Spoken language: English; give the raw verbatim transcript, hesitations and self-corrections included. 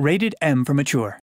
Rated M for Mature.